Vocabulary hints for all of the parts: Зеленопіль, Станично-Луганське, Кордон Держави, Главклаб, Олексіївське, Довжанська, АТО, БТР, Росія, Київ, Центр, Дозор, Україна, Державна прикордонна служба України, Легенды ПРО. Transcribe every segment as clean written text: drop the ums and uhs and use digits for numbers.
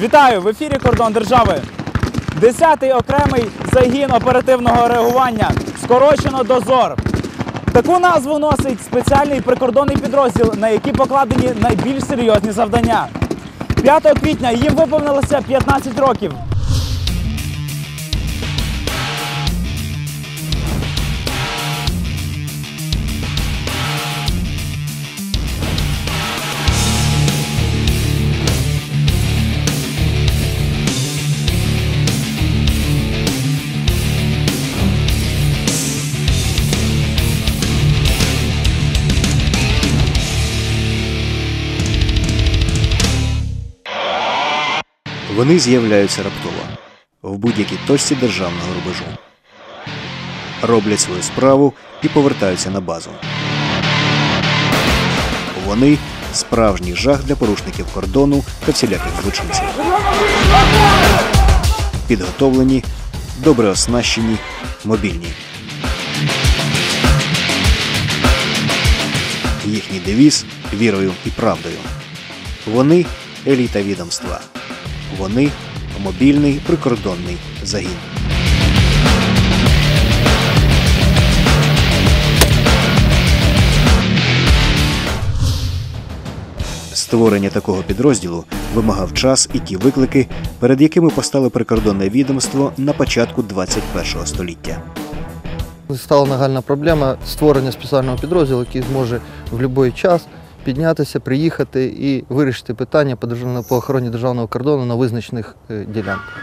Вітаю! В ефірі «Кордон держави». 10-й окремий загін оперативного реагування, скорочено «Дозор». Таку назву носить спеціальний прикордонний підрозділ, на який покладені найбільш серйозні завдання. 5 квітня їм виповнилося 15 років. Вони з'являються раптово, в будь-якій точці державного рубежу. Роблять свою справу і повертаються на базу. Вони – справжній жах для порушників кордону та всіляких злочинців. Підготовлені, добре оснащені, мобільні. Їхній девіз – вірою і правдою. Вони – еліта відомства. Вони – мобільний прикордонний загін. Створення такого підрозділу вимагав час і ті виклики, перед якими постало прикордонне відомство на початку 21-го століття. Стала нагальна проблема створення спеціального підрозділу, який зможе в будь-який час піднятися, приїхати і вирішити питання по охороні державного кордону на визначених ділянках.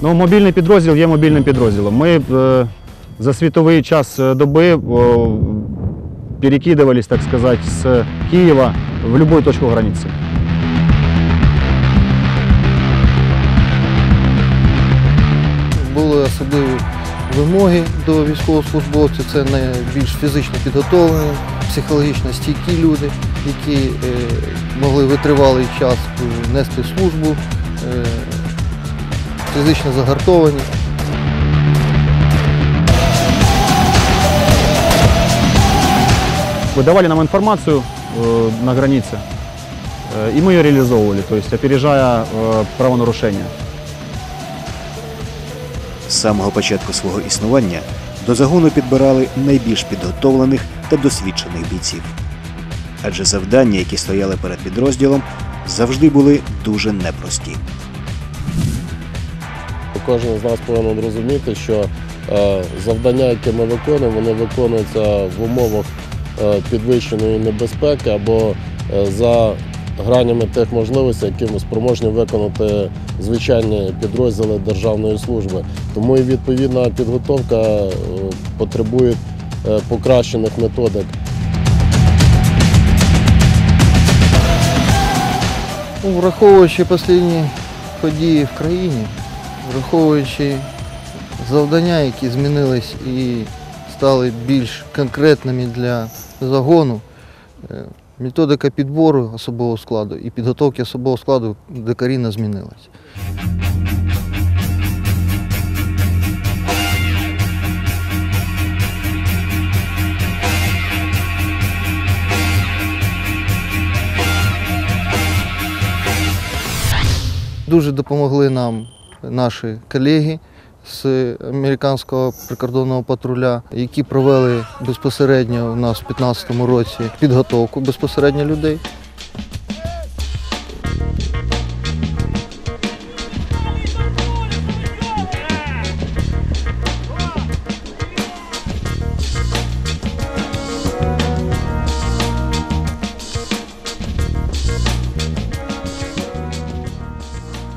Ну, мобільний підрозділ є мобільним підрозділом. Ми за світовий час доби перекидувались, так сказати, з Києва в будь-яку точку границі. Були особливі вимоги до військовослужбовців – це найбільш фізично підготовлені, психологічно стійкі люди, які могли витривалий час нести службу, фізично загартовані. Выдавали нам информацию на границе, и мы ее реализовывали, то есть опережая правонарушения. З самого початку свого існування до загону підбирали найбільш підготовлених та досвідчених бійців. Адже завдання, які стояли перед підрозділом, завжди були дуже непрості. Кожен з нас повинен розуміти, що завдання, які ми виконуємо, вони виконуються в умовах підвищеної небезпеки або за гранями тих можливостей, які ми спроможні виконати звичайні підрозділи державної служби. Тому і відповідна підготовка потребує покращених методик. Враховуючи останні події в країні, враховуючи завдання, які змінились і стали більш конкретними для загону, методика підбору особового складу і підготовки особового складу докорінно змінилась. Дуже допомогли нам наші колеги з американського прикордонного патруля, які провели безпосередньо у нас в 2015 році підготовку безпосередньо людей.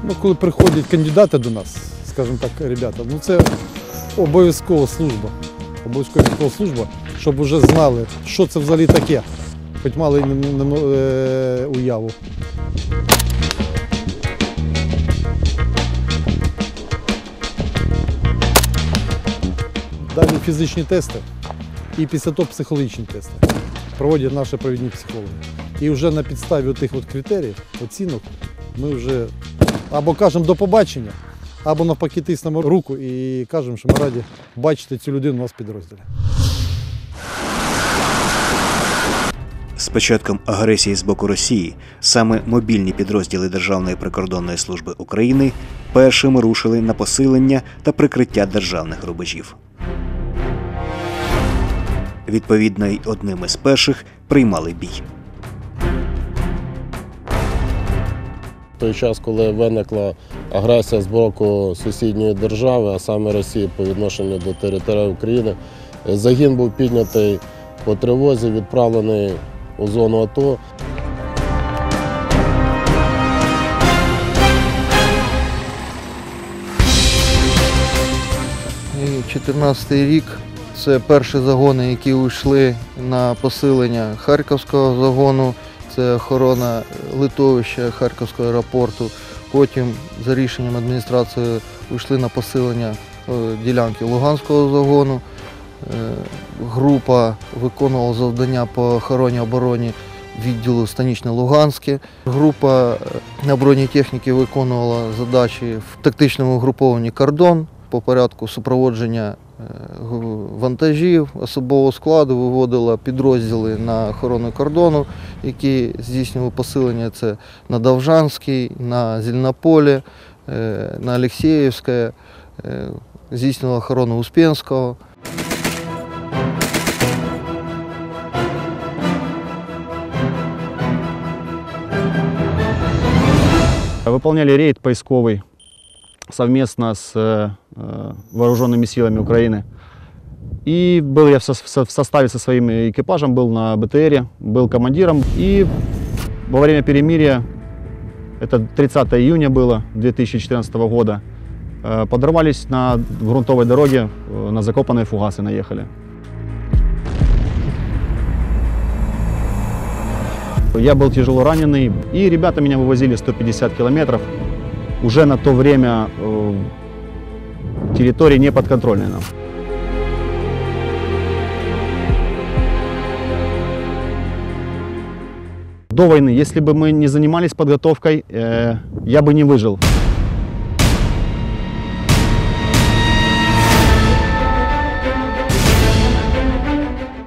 Ну, коли приходять кандидати до нас, скажімо так, ребята, ну це обов'язкова служба, щоб вже знали, що це взагалі таке, хоч мали уяву. Далі фізичні тести і після того психологічні тести проводять наші провідні психологи. І вже на підставі тих критеріїв, оцінок, ми вже або кажемо «до побачення», або навпаки тиснемо руку і кажемо, що ми раді бачити цю людину у нас в підрозділі. З початком агресії з боку Росії саме мобільні підрозділи Державної прикордонної служби України першими рушили на посилення та прикриття державних рубежів. Відповідно, й одними з перших приймали бій. В той час, коли виникла агресія з боку сусідньої держави, а саме Росії по відношенню до території України, загін був піднятий по тривозі, відправлений у зону АТО. І 14-й рік – це перші загони, які йшли на посилення Харківського загону. Це охорона литовища Харківського аеропорту. Потім, за рішенням адміністрації, йшли на посилення ділянки Луганського загону. Група виконувала завдання по охороні обороні відділу Станично-Луганське. Група на бронетехніці виконувала задачі в тактичному угрупованні «Кордон» по порядку супроводження вантажів, особового складу, виводила підрозділи на охорону кордону, які здійснювали посилення. Це на Довжанській, на Зеленополі, на Олексіївське, здійснювала охорону Успенського. Выполняли рейд поисковый совместно с вооруженными силами Украины. И был я в составе со своим экипажем, был на БТРе, был командиром. И во время перемирия, это 30 июня было 2014 года, подорвались на грунтовой дороге, на закопанные фугасы наехали. Я был тяжело раненый, и ребята меня вывозили 150 километров. Уже на то время территория не подконтрольная нам. До войны, если бы мы не занимались подготовкой, я бы не выжил.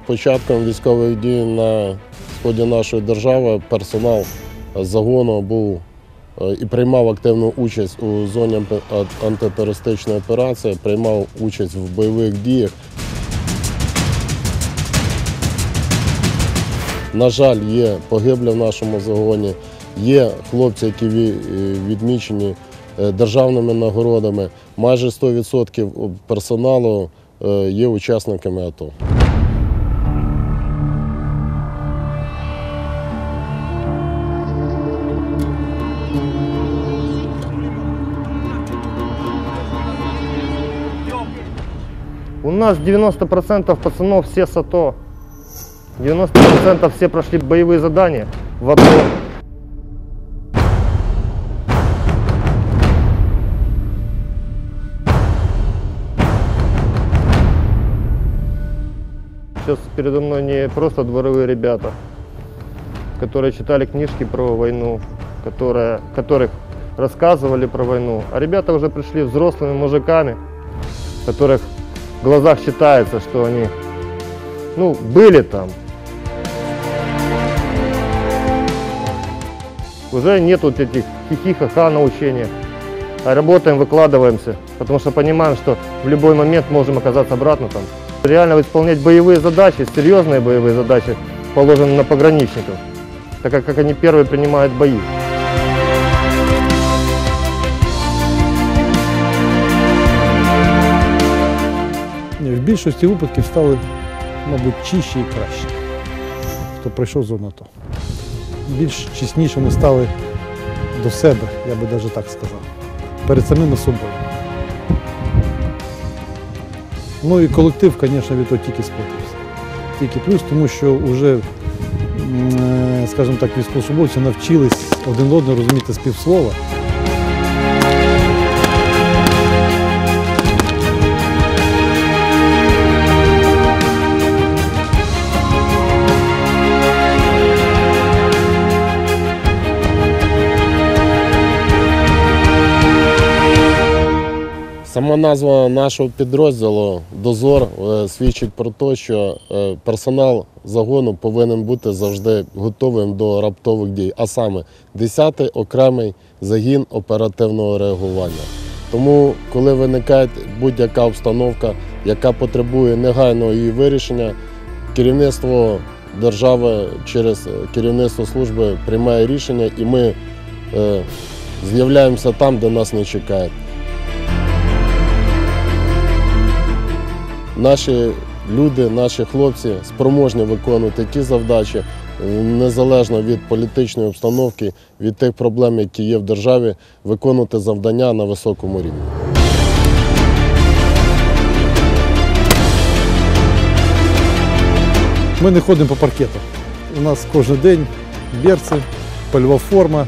Початком військових дій на сході нашої держави персонал загону був і приймав активну участь у зоні антитерористичної операції, приймав участь в бойових діях. На жаль, є погиблі в нашому загоні, є хлопці, які відмічені державними нагородами. Майже 100% персоналу є учасниками АТО. У нас 90% пацанов все с АТО, 90% все прошли боевые задания в АТО. Сейчас передо мной не просто дворовые ребята, которые читали книжки про войну, которых рассказывали про войну, а ребята уже пришли взрослыми мужиками, которых в глазах считается, что они, ну, были там. Уже нет вот этих хихи-ха-ха на учениях. А работаем, выкладываемся, потому что понимаем, что в любой момент можем оказаться обратно там. Реально выполнять боевые задачи, серьезные боевые задачи, положенные на пограничников, так как они первые принимают бои. В більшості випадків стали, мабуть, чище і краще, хто пройшов зону АТО. Більш чеснішими стали до себе, я би навіть так сказав, перед самими собою. Ну і колектив, звісно, від того тільки сплатився. Тільки плюс, тому що вже, скажімо так, військовослужбовці навчились один одного розуміти з півслова. Сама назва нашого підрозділу «Дозор» свідчить про те, що персонал загону повинен бути завжди готовим до раптових дій, а саме 10-й окремий загін оперативного реагування. Тому, коли виникає будь-яка обстановка, яка потребує негайного її вирішення, керівництво держави через керівництво служби приймає рішення, і ми з'являємося там, де нас не чекають. Наші люди, наші хлопці спроможні виконувати ті завдачі, незалежно від політичної обстановки, від тих проблем, які є в державі, виконувати завдання на високому рівні. Ми не ходимо по паркету. У нас кожен день берці, польова форма,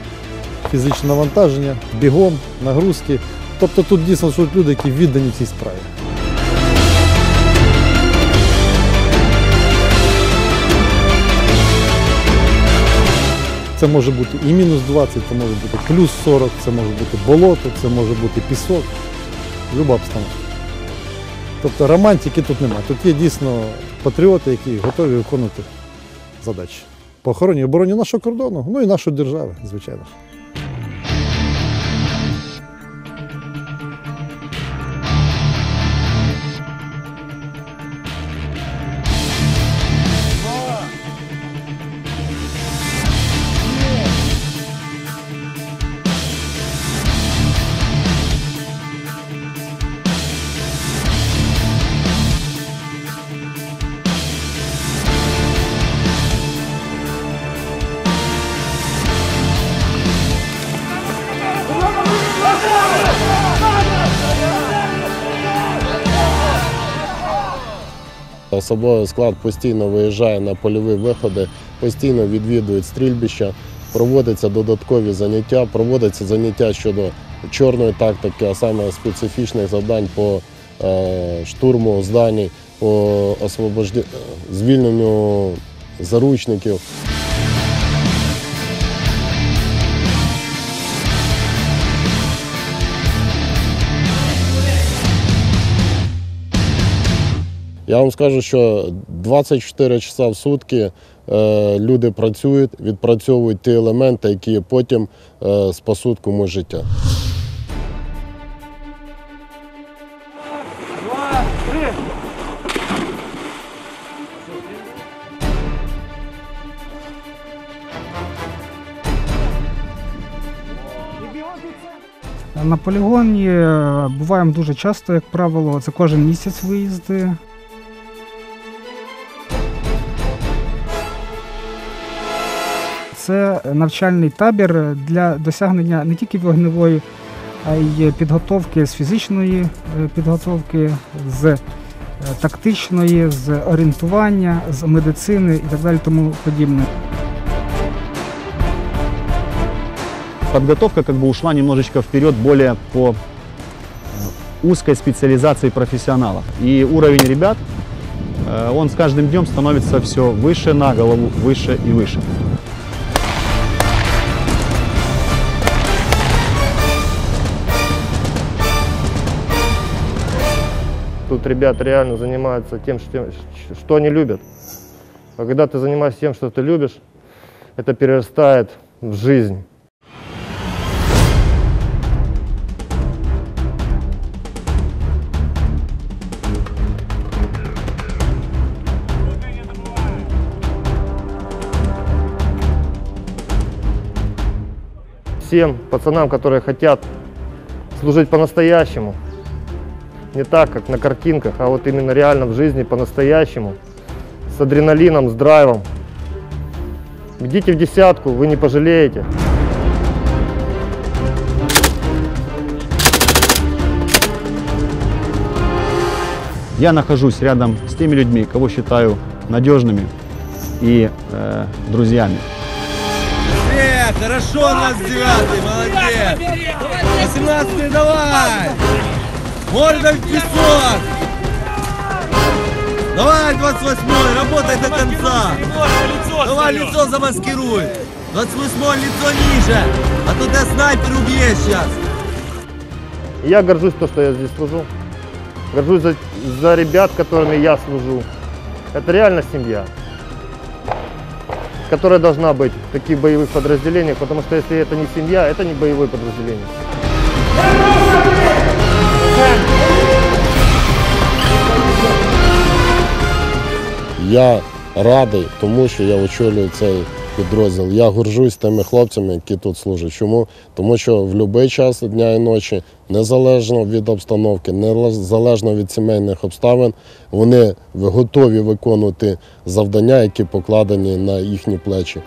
фізичне навантаження, бігом, нагрузки. Тобто тут дійсно суть люди, які віддані цій справі. Це може бути і мінус 20, це може бути плюс 40, це може бути болото, це може бути пісок, люба обстановка. Тобто романтики тут немає. Тут є дійсно патріоти, які готові виконувати задачі по охороні і обороні нашого кордону, ну і нашої держави, звичайно. Особовий склад постійно виїжджає на польові виходи, постійно відвідують стрільбища, проводяться додаткові заняття, проводяться заняття щодо чорної тактики, а саме специфічних завдань по штурму здані, по звільненню заручників. Я вам скажу, що 24 часа в сутки люди працюють, відпрацьовують ті елементи, які потім спасуть комусь життя. На полігоні буваємо дуже часто, як правило, це кожен місяць виїзди. Це навчальний табір для досягнення не тільки вогневої, а й підготовки з фізичної підготовки, з тактичної, з орієнтування, з медицини і так далі, тому подібне. Подготовка как бы ушла немножечко вперед, более по узкой специализации профессионалов. И уровень ребят, он с каждым днем становится все выше на голову, выше и выше. Тут ребята реально занимаются тем, что они любят. А когда ты занимаешься тем, что ты любишь, это перерастает в жизнь. Всем пацанам, которые хотят служить по-настоящему, не так, как на картинках, а вот именно реально в жизни, по-настоящему, с адреналином, с драйвом. Идите в десятку, вы не пожалеете. Я нахожусь рядом с теми людьми, кого считаю надежными и друзьями. Привет, хорошо, у нас 9-й, молодец! 18-й, давай! Мордом в песок! Давай, 28-й, работай до конца! Давай лицо замаскируй! 28-й, лицо ниже! А то ты снайпер убьешь сейчас! Я горжусь то, что я здесь служу. Горжусь за ребят, которыми я служу. Это реально семья, которая должна быть в таких боевых подразделениях, потому что если это не семья, это не боевое подразделение. Я радий, тому що я очолюю цей підрозділ. Я горжусь тими хлопцями, які тут служать. Чому? Тому що в будь-який час дня і ночі, незалежно від обстановки, незалежно від сімейних обставин, вони готові виконувати завдання, які покладені на їхні плечі.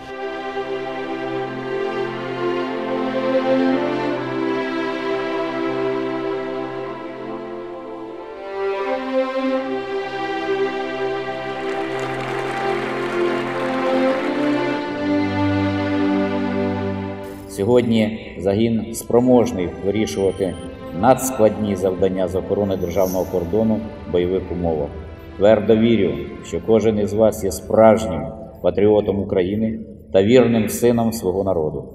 Сьогодні загін спроможний вирішувати надскладні завдання з охорони державного кордону в бойових умовах. Твердо вірю, що кожен із вас є справжнім патріотом України та вірним сином свого народу.